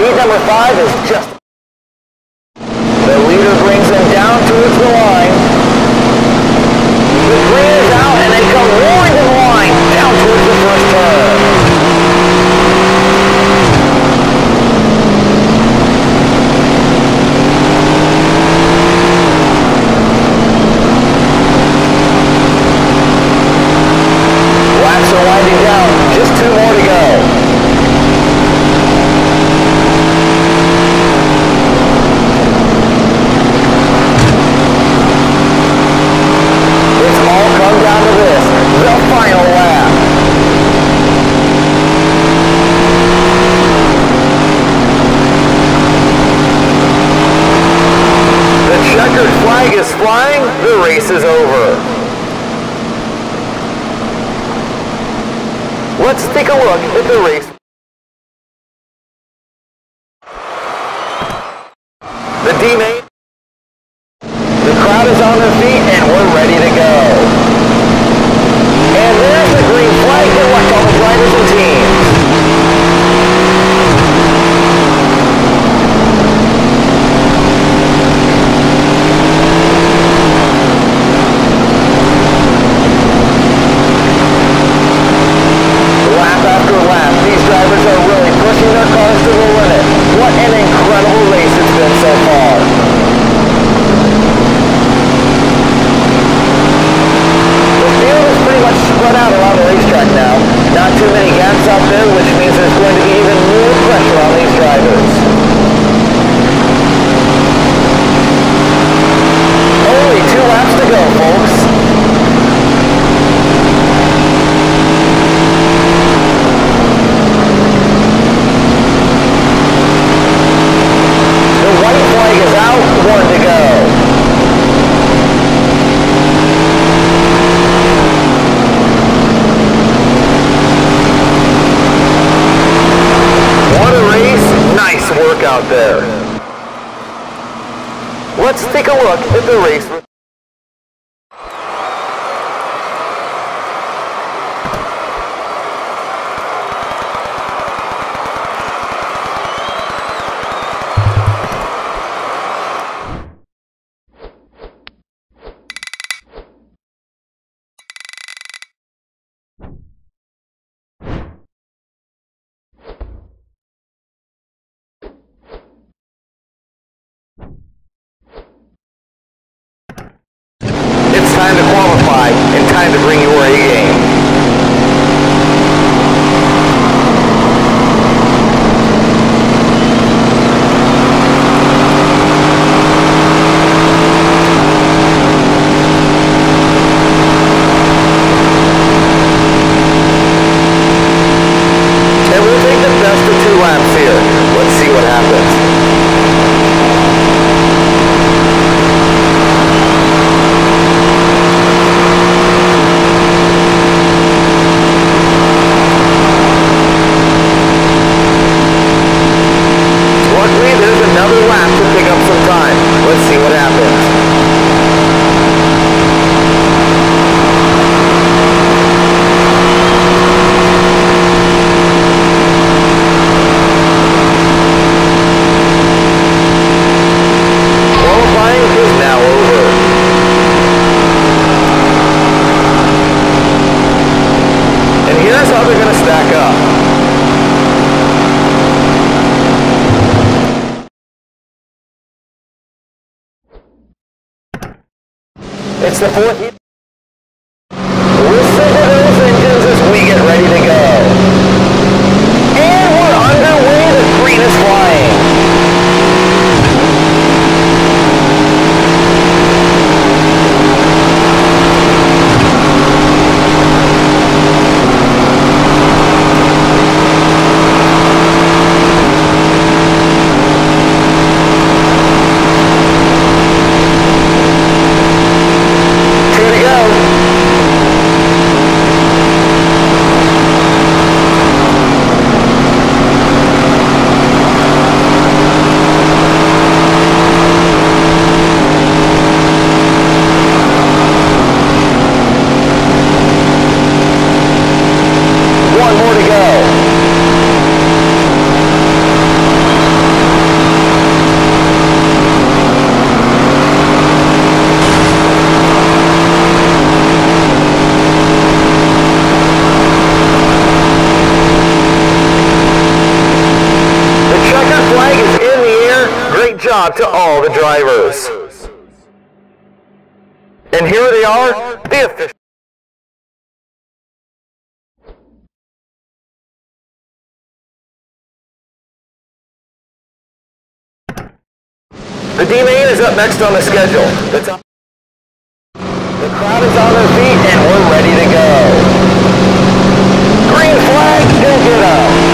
Speed number 5 is just... The leader brings them down towards the line. The green is out and they come roaring in line down towards the first turn. Blacks are winding down, just 2 more to go. Checkered flag is flying, the race is over. Let's take a look at the race. The D-Main. The crowd is on their feet and we're ready to go. And there's the green flag that left all the drivers and teams. Out there. Let's take a look at the race. Time to qualify and time to bring your A game. And we'll take the best of 2 laps here. Let's see what happens. It's the 4th. Whistle to those engines as we get ready to go. And we're underway, the green is flying. job to all the drivers. And here they are, the officials. The D-Main is up next on the schedule. The crowd is on their feet and we're ready to go. Green flag and get out.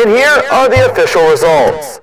And here are the official results.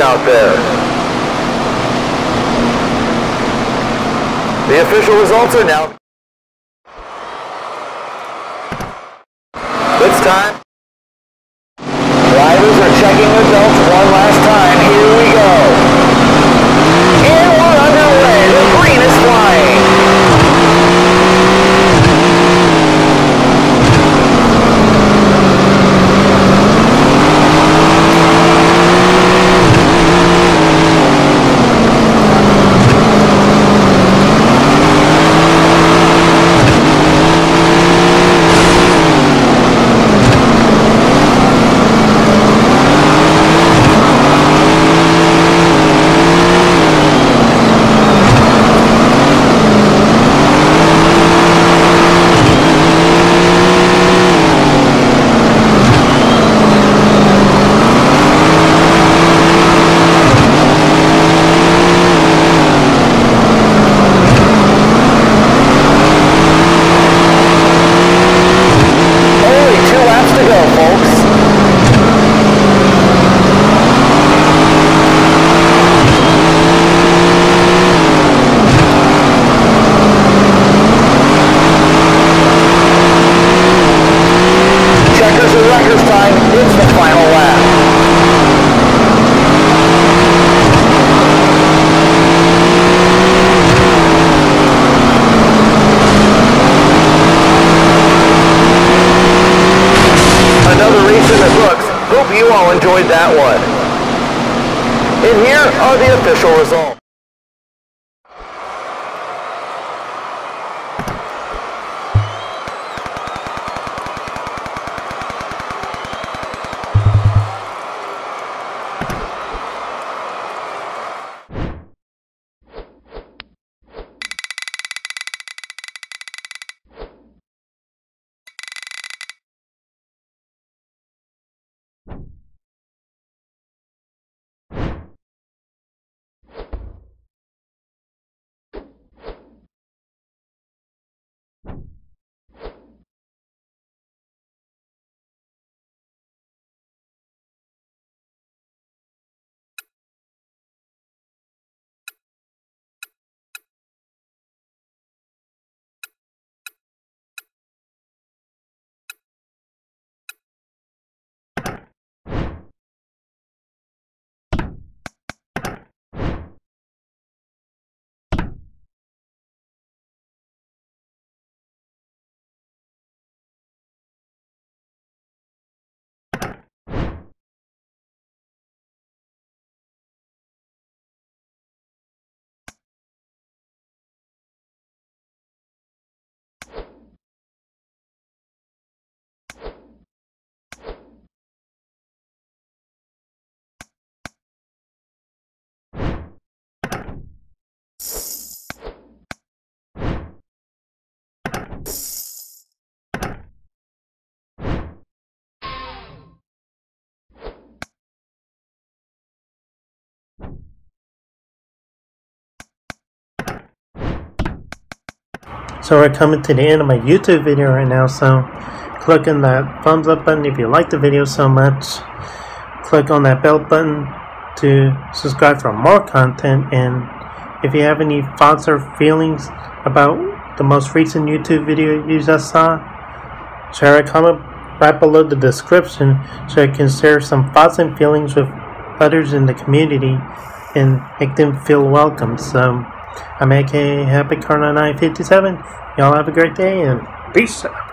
out there. The official results are now. This time, drivers are checking their belts one last time. Here we go. And we're underway. The green is flying. Enjoyed that one. And here are the official results. So we're coming to the end of my YouTube video right now, so click on that thumbs up button if you like the video so much. Click on that bell button to subscribe for more content, and if you have any thoughts or feelings about the most recent YouTube video you just saw, share a comment right below the description so I can share some thoughts and feelings with others in the community and make them feel welcome. So I'm aka Happy Carnival 957. Y'all have a great day and peace out.